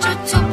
ciuciu.